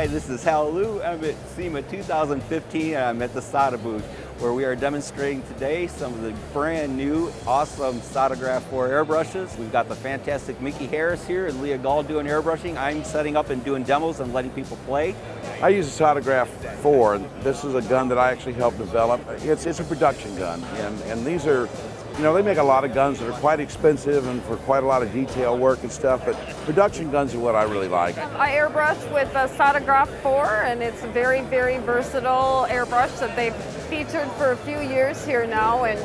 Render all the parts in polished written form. Hi, this is Hal Liu. I'm at SEMA 2015 and I'm at the SATA booth where we are demonstrating today some of the brand new awesome SATAgraph 4 airbrushes. We've got the fantastic Mickey Harris here and Leah Gall doing airbrushing. I'm setting up and doing demos and letting people play. I use a SATAgraph 4. This is a gun that I actually helped develop. It's a production gun and these are, you know, they make a lot of guns that are quite expensive and for quite a lot of detail work and stuff, but production guns are what I really like. I airbrush with a SATAgraph 4 and it's a very, very versatile airbrush that they've featured for a few years here now, and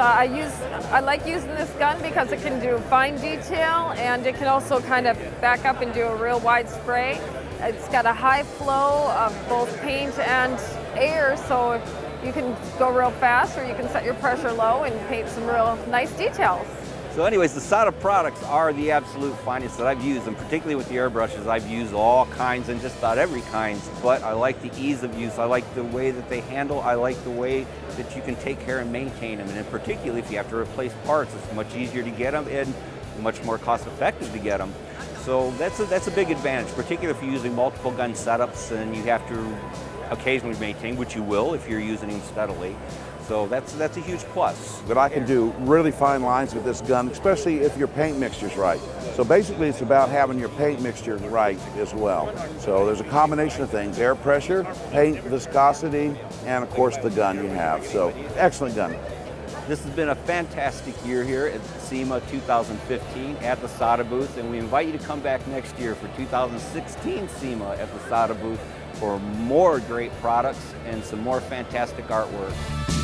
I like using this gun because it can do fine detail and it can also kind of back up and do a real wide spray. It's got a high flow of both paint and air, so you can go real fast or you can set your pressure low and paint some real nice details. So anyways, the SATA products are the absolute finest that I've used, and particularly with the airbrushes, I've used all kinds and just about every kind, but I like the ease of use. I like the way that they handle. I like the way that you can take care and maintain them, and particularly if you have to replace parts, it's much easier to get them and much more cost effective to get them. So that's a big advantage, particularly if you're using multiple gun setups and you have to occasionally maintain, which you will if you're using them steadily. So that's a huge plus. But I can do really fine lines with this gun, especially if your paint mixture's right. So basically it's about having your paint mixture right as well. So there's a combination of things: air pressure, paint viscosity, and of course the gun you have. So excellent gun. This has been a fantastic year here at SEMA 2015 at the SATA booth, and we invite you to come back next year for 2016 SEMA at the SATA booth for more great products and some more fantastic artwork.